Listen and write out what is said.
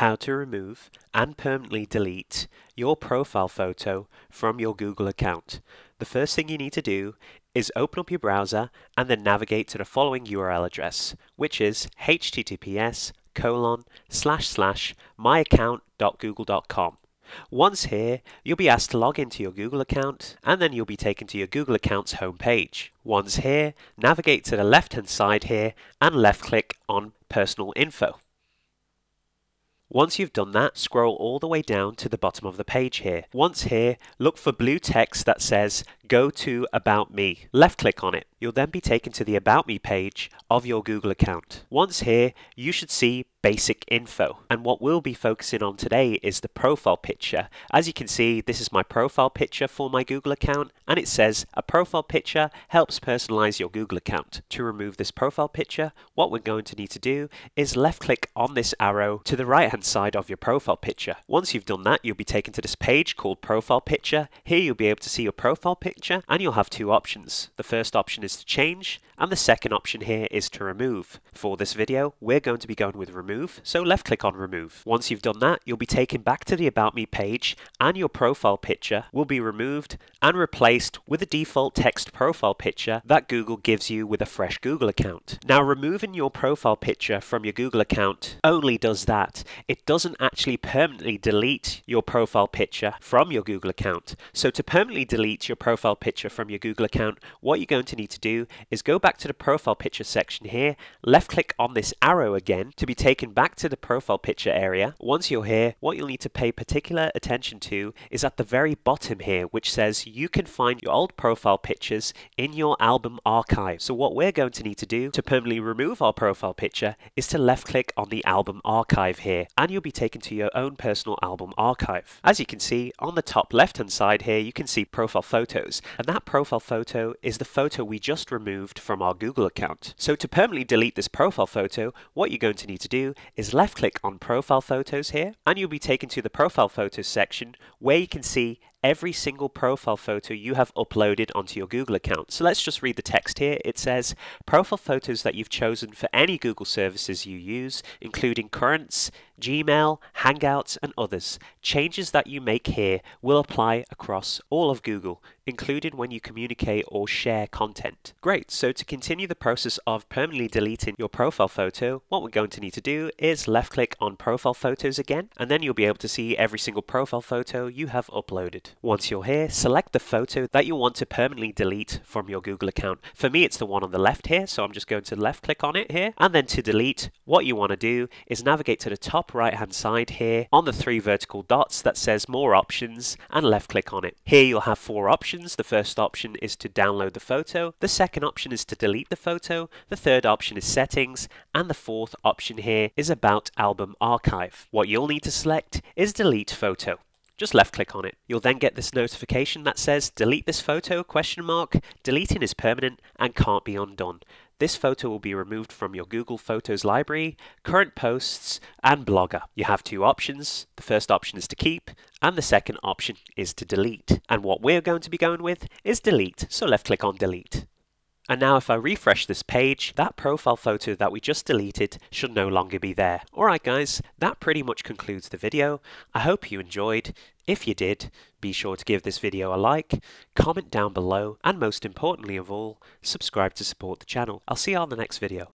How to remove and permanently delete your profile photo from your Google account. The first thing you need to do is open up your browser and then navigate to the following URL address, which is https://myaccount.google.com. Once here, you'll be asked to log into your Google account, and then you'll be taken to your Google account's homepage. Once here, navigate to the left-hand side here and left-click on Personal Info. Once you've done that, scroll all the way down to the bottom of the page here. Once here, look for blue text that says, "Go to About Me." Left-click on it. You'll then be taken to the About Me page of your Google account. Once here, you should see Basic Info. And what we'll be focusing on today is the profile picture. As you can see, this is my profile picture for my Google account, and it says, "A profile picture helps personalize your Google account." To remove this profile picture, what we're going to need to do is left-click on this arrow to the right-hand side of your profile picture. Once you've done that, you'll be taken to this page called Profile Picture. Here you'll be able to see your profile picture, and you'll have two options. The first option is to change, and the second option here is to remove. For this video, we're going to be going with remove, so left click on remove. Once you've done that, you'll be taken back to the About Me page, and your profile picture will be removed and replaced with the default text profile picture that Google gives you with a fresh Google account. Now, removing your profile picture from your Google account only does that. It doesn't actually permanently delete your profile picture from your Google account. So to permanently delete your profile picture from your Google account, what you're going to need to do is go back to the profile picture section here, left click on this arrow again to be taken back to the profile picture area. Once you're here, what you'll need to pay particular attention to is at the very bottom here, which says you can find your old profile pictures in your album archive. So what we're going to need to do to permanently remove our profile picture is to left click on the album archive here, and you'll be taken to your own personal album archive. As you can see, on the top left-hand side here, you can see profile photos, and that profile photo is the photo we just removed from our Google account. So to permanently delete this profile photo, what you're going to need to do is left-click on profile photos here, and you'll be taken to the profile photos section where you can see every single profile photo you have uploaded onto your Google account. So let's just read the text here. It says, "Profile photos that you've chosen for any Google services you use, including Currents, Gmail, Hangouts, and others. Changes that you make here will apply across all of Google, included when you communicate or share content." Great, so to continue the process of permanently deleting your profile photo, what we're going to need to do is left click on profile photos again, and then you'll be able to see every single profile photo you have uploaded. Once you're here, select the photo that you want to permanently delete from your Google account. For me, it's the one on the left here, so I'm just going to left click on it here, and then to delete, what you want to do is navigate to the top right hand side here on the three vertical dots that says more options, and left click on it. Here you'll have four options. The first option is to download the photo, the second option is to delete the photo, the third option is settings, and the fourth option here is about album archive. What you'll need to select is delete photo. Just left click on it. You'll then get this notification that says, "Delete this photo, ? Deleting is permanent and can't be undone. This photo will be removed from your Google Photos library, current posts, and Blogger." You have two options. The first option is to keep, and the second option is to delete. And what we're going to be going with is delete, so left click on delete. And now if I refresh this page, that profile photo that we just deleted should no longer be there. Alright guys, that pretty much concludes the video. I hope you enjoyed. If you did, be sure to give this video a like, comment down below, and most importantly of all, subscribe to support the channel. I'll see you on the next video.